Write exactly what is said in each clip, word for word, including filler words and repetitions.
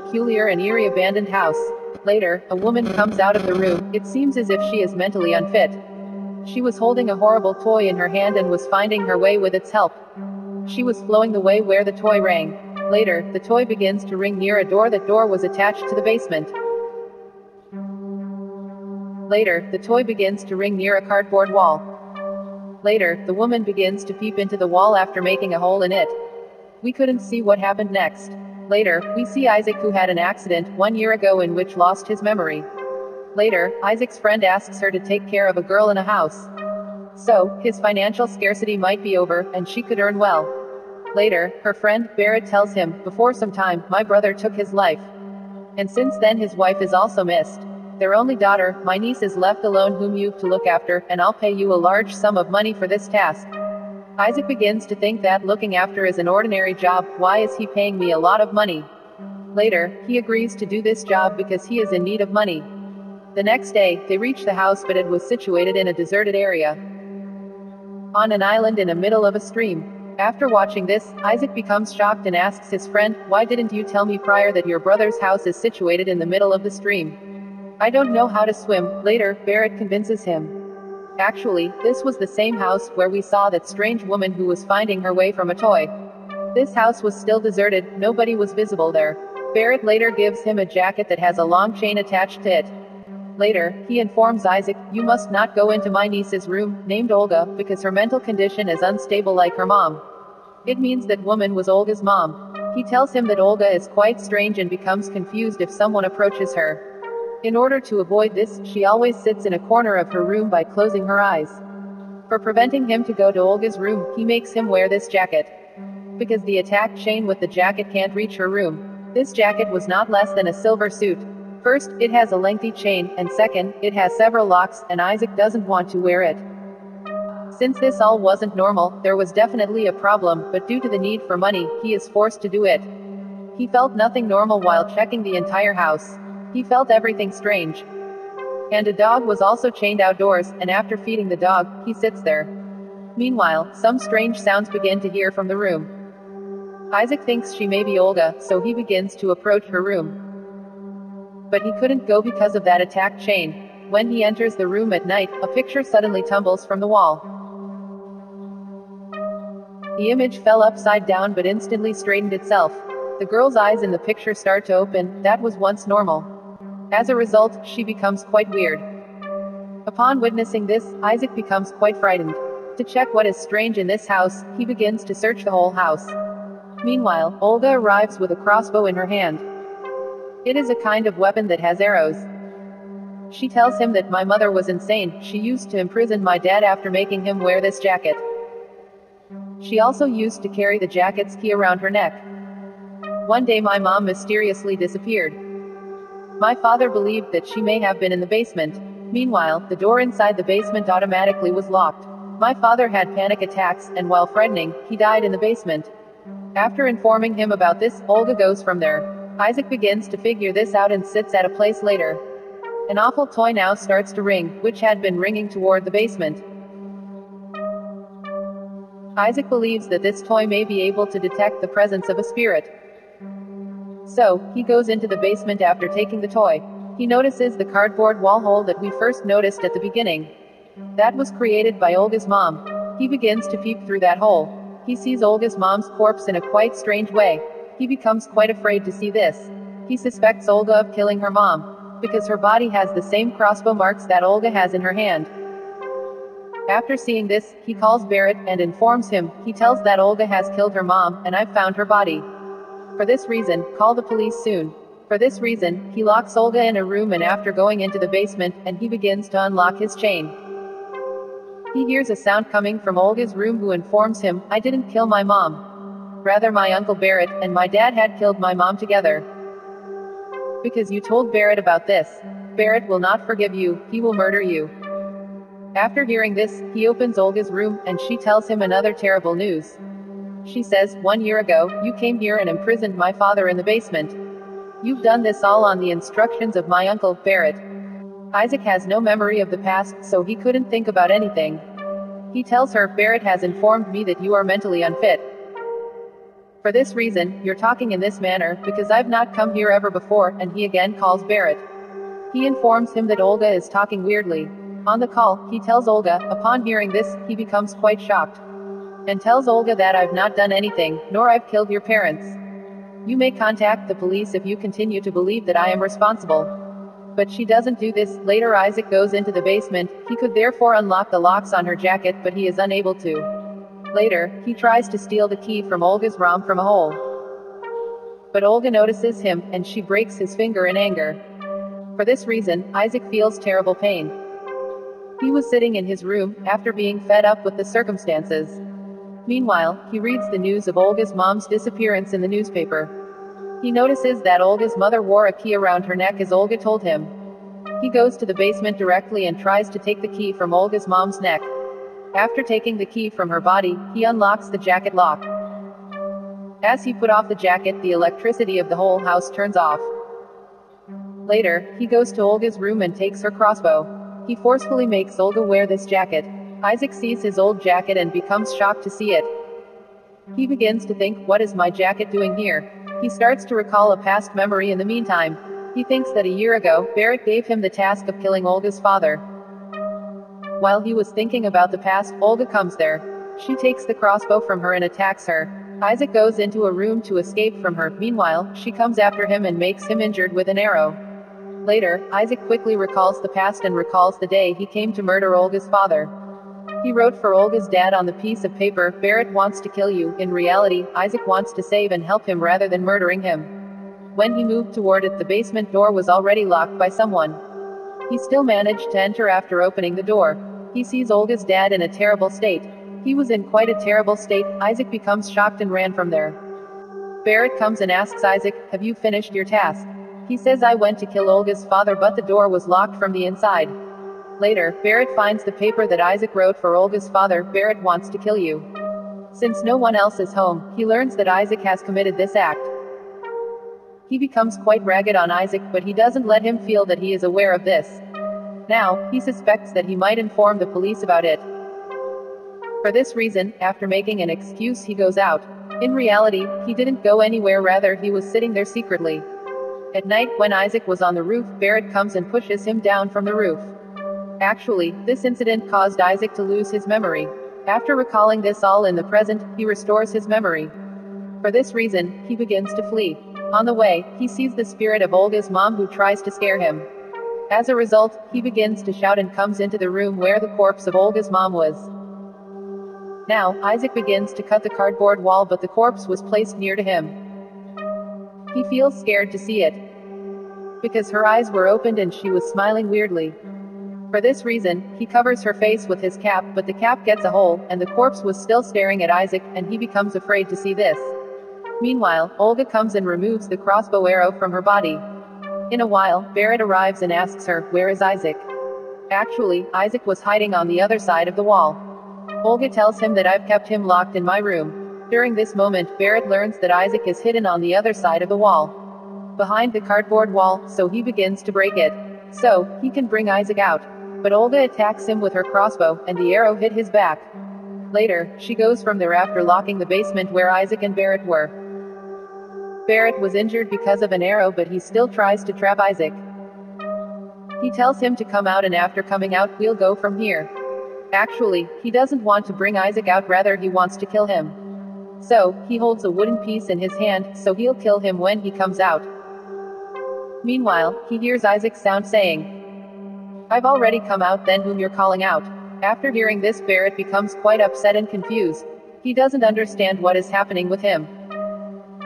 peculiar and eerie abandoned house. Later, a woman comes out of the room. It seems as if she is mentally unfit. She was holding a horrible toy in her hand and was finding her way with its help. She was flowing the way where the toy rang. Later, the toy begins to ring near a door. That door was attached to the basement. Later, the toy begins to ring near a cardboard wall. Later, the woman begins to peep into the wall after making a hole in it. We couldn't see what happened next. Later, we see Isaac, who had an accident one year ago in which lost his memory. Later, Isaac's friend asks her to take care of a girl in a house, so his financial scarcity might be over and she could earn well. Later, her friend Barrett tells him, before some time, my brother took his life. And since then his wife is also missed. Their only daughter, my niece, is left alone, whom you've to look after, and I'll pay you a large sum of money for this task. Isaac begins to think that looking after is an ordinary job. Why is he paying me a lot of money? Later, he agrees to do this job because he is in need of money. The next day, they reach the house, but it was situated in a deserted area, on an island in the middle of a stream. After watching this, Isaac becomes shocked and asks his friend, why didn't you tell me prior that your brother's house is situated in the middle of the stream? I don't know how to swim. Later, Barrett convinces him. Actually, this was the same house where we saw that strange woman who was finding her way from a toy. This house was still deserted, nobody was visible there. Barrett later gives him a jacket that has a long chain attached to it. Later, he informs Isaac, you must not go into my niece's room, named Olga, because her mental condition is unstable like her mom. It means that woman was Olga's mom. He tells him that Olga is quite strange and becomes confused if someone approaches her. In order to avoid this, she always sits in a corner of her room by closing her eyes. For preventing him to go to Olga's room, he makes him wear this jacket, because the attached chain with the jacket can't reach her room. This jacket was not less than a silver suit. First, it has a lengthy chain, and second, it has several locks, and Isaac doesn't want to wear it. Since this all wasn't normal, there was definitely a problem, but due to the need for money, he is forced to do it. He felt nothing normal while checking the entire house. He felt everything strange. And a dog was also chained outdoors, and after feeding the dog, he sits there. Meanwhile, some strange sounds begin to hear from the room. Isaac thinks she may be Olga, so he begins to approach her room. But he couldn't go because of that attack chain. When he enters the room at night, a picture suddenly tumbles from the wall. The image fell upside down but instantly straightened itself. The girl's eyes in the picture start to open, that was once normal. As a result, she becomes quite weird. Upon witnessing this, Isaac becomes quite frightened. To check what is strange in this house, he begins to search the whole house. Meanwhile, Olga arrives with a crossbow in her hand. It is a kind of weapon that has arrows. She tells him that my mother was insane, she used to imprison my dad after making him wear this jacket. She also used to carry the jacket's key around her neck. One day my mom mysteriously disappeared. My father believed that she may have been in the basement. Meanwhile, the door inside the basement automatically was locked. My father had panic attacks, and while frightening, he died in the basement. After informing him about this, Olga goes from there. Isaac begins to figure this out and sits at a place later. An awful toy now starts to ring, which had been ringing toward the basement. Isaac believes that this toy may be able to detect the presence of a spirit. So, he goes into the basement after taking the toy. He notices the cardboard wall hole that we first noticed at the beginning. That was created by Olga's mom. He begins to peep through that hole. He sees Olga's mom's corpse in a quite strange way. He becomes quite afraid to see this. He suspects Olga of killing her mom, because her body has the same crossbow marks that Olga has in her hand. After seeing this, he calls Barrett and informs him. He tells that Olga has killed her mom, and I've found her body. For this reason, call the police soon. For this reason, he locks Olga in a room, and after going into the basement, and he begins to unlock his chain. He hears a sound coming from Olga's room, who informs him, I didn't kill my mom. Rather, my uncle Barrett and my dad had killed my mom together. Because you told Barrett about this. Barrett will not forgive you, he will murder you. After hearing this, he opens Olga's room, and she tells him another terrible news. She says, one year ago, you came here and imprisoned my father in the basement. You've done this all on the instructions of my uncle, Barrett. Isaac has no memory of the past, so he couldn't think about anything. He tells her, Barrett has informed me that you are mentally unfit. For this reason, you're talking in this manner, because I've not come here ever before, and he again calls Barrett. He informs him that Olga is talking weirdly. On the call, he tells Olga, upon hearing this, he becomes quite shocked. And tells Olga that I've not done anything, nor I've killed your parents. You may contact the police if you continue to believe that I am responsible. But she doesn't do this. Later Isaac goes into the basement. He could therefore unlock the locks on her jacket, but he is unable to. Later, he tries to steal the key from Olga's ROM from a hole. But Olga notices him, and she breaks his finger in anger. For this reason, Isaac feels terrible pain. He was sitting in his room, after being fed up with the circumstances. Meanwhile, he reads the news of Olga's mom's disappearance in the newspaper. He notices that Olga's mother wore a key around her neck as Olga told him. He goes to the basement directly and tries to take the key from Olga's mom's neck. After taking the key from her body, he unlocks the jacket lock. As he put off the jacket, the electricity of the whole house turns off. Later, he goes to Olga's room and takes her crossbow. He forcefully makes Olga wear this jacket. Isaac sees his old jacket and becomes shocked to see it. He begins to think, what is my jacket doing here? He starts to recall a past memory in the meantime. He thinks that a year ago, Barrett gave him the task of killing Olga's father. While he was thinking about the past, Olga comes there. She takes the crossbow from her and attacks her. Isaac goes into a room to escape from her. Meanwhile, she comes after him and makes him injured with an arrow. Later, Isaac quickly recalls the past and recalls the day he came to murder Olga's father. He wrote for Olga's dad on the piece of paper, Barrett wants to kill you. In reality, Isaac wants to save and help him rather than murdering him. When he moved toward it, the basement door was already locked by someone. He still managed to enter after opening the door. He sees Olga's dad in a terrible state. He was in quite a terrible state. Isaac becomes shocked and ran from there. Barrett comes and asks Isaac, have you finished your task? He says I went to kill Olga's father, but the door was locked from the inside. Later, Barrett finds the paper that Isaac wrote for Olga's father, Barrett wants to kill you. Since no one else is home, he learns that Isaac has committed this act. He becomes quite ragged on Isaac, but he doesn't let him feel that he is aware of this. Now, he suspects that he might inform the police about it. For this reason, after making an excuse, he goes out. In reality, he didn't go anywhere, rather he was sitting there secretly. At night, when Isaac was on the roof, Barrett comes and pushes him down from the roof. Actually, this incident caused Isaac to lose his memory. After recalling this all in the present, he restores his memory. For this reason, he begins to flee. On the way, he sees the spirit of Olga's mom who tries to scare him. As a result, he begins to shout and comes into the room where the corpse of Olga's mom was. Now, Isaac begins to cut the cardboard wall, but the corpse was placed near to him. He feels scared to see it, because her eyes were opened and she was smiling weirdly. For this reason, he covers her face with his cap, but the cap gets a hole, and the corpse was still staring at Isaac, and he becomes afraid to see this. Meanwhile, Olga comes and removes the crossbow arrow from her body. In a while, Barrett arrives and asks her, where is Isaac? Actually, Isaac was hiding on the other side of the wall. Olga tells him that I've kept him locked in my room. During this moment, Barrett learns that Isaac is hidden on the other side of the wall, behind the cardboard wall, so he begins to break it, so he can bring Isaac out. But Olga attacks him with her crossbow, and the arrow hit his back. Later, she goes from there after locking the basement where Isaac and Barrett were. Barrett was injured because of an arrow, but he still tries to trap Isaac. He tells him to come out, and after coming out, we'll go from here. Actually, he doesn't want to bring Isaac out, rather he wants to kill him. So, he holds a wooden piece in his hand, so he'll kill him when he comes out. Meanwhile, he hears Isaac's sound saying, I've already come out, then whom you're calling out. After hearing this, Barrett becomes quite upset and confused. He doesn't understand what is happening with him.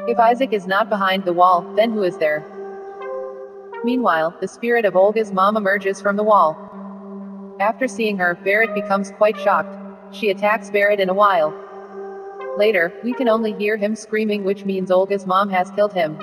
If Isaac is not behind the wall, then who is there? Meanwhile, the spirit of Olga's mom emerges from the wall. After seeing her, Barrett becomes quite shocked. She attacks Barrett in a while. Later, we can only hear him screaming, which means Olga's mom has killed him.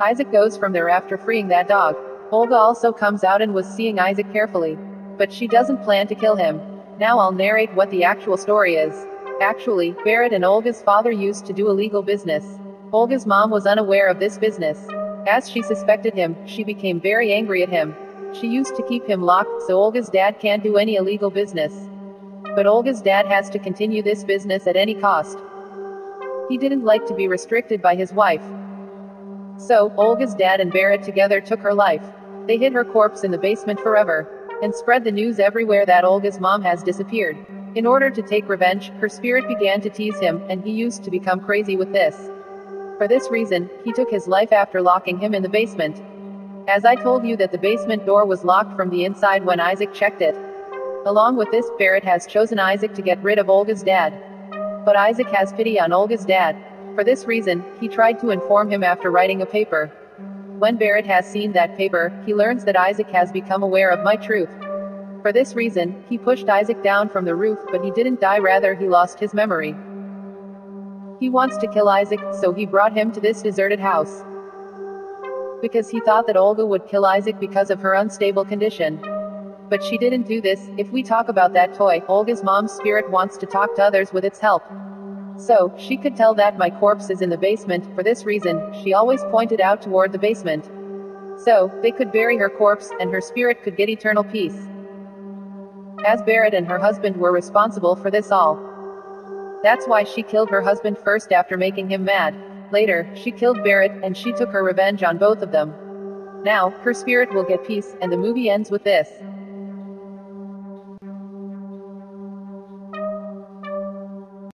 Isaac goes from there after freeing that dog. Olga also comes out and was seeing Isaac carefully. But she doesn't plan to kill him. Now I'll narrate what the actual story is. Actually, Barrett and Olga's father used to do illegal business. Olga's mom was unaware of this business. As she suspected him, she became very angry at him. She used to keep him locked, so Olga's dad can't do any illegal business. But Olga's dad has to continue this business at any cost. He didn't like to be restricted by his wife. So, Olga's dad and Vera together took her life. They hid her corpse in the basement forever, and spread the news everywhere that Olga's mom has disappeared. In order to take revenge, her spirit began to tease him, and he used to become crazy with this. For this reason, he took his life after locking him in the basement. As I told you that the basement door was locked from the inside when Isaac checked it. Along with this, Barrett has chosen Isaac to get rid of Olga's dad. But Isaac has pity on Olga's dad. For this reason, he tried to inform him after writing a paper. When Barrett has seen that paper, he learns that Isaac has become aware of my truth. For this reason, he pushed Isaac down from the roof, but he didn't die, rather he lost his memory. He wants to kill Isaac, so he brought him to this deserted house. Because he thought that Olga would kill Isaac because of her unstable condition. But she didn't do this. If we talk about that toy, Olga's mom's spirit wants to talk to others with its help. So, she could tell that my corpse is in the basement. For this reason, she always pointed out toward the basement. So, they could bury her corpse, and her spirit could get eternal peace. As Barrett and her husband were responsible for this all. That's why she killed her husband first after making him mad. Later, she killed Barrett, and she took her revenge on both of them. Now, her spirit will get peace, and the movie ends with this.